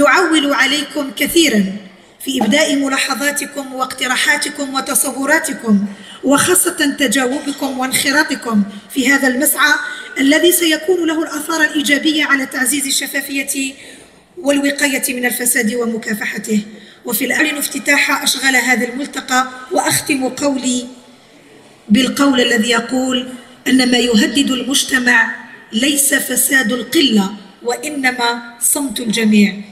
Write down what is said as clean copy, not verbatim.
نعول عليكم كثيرا في إبداء ملاحظاتكم واقتراحاتكم وتصوراتكم، وخاصة تجاوبكم وانخراطكم في هذا المسعى الذي سيكون له الآثار الإيجابية على تعزيز الشفافية والوقاية من الفساد ومكافحته. وفي الأعلن افتتاح أشغال هذا الملتقى، وأختم قولي بالقول الذي يقول أن ما يهدد المجتمع ليس فساد القلة وإنما صمت الجميع.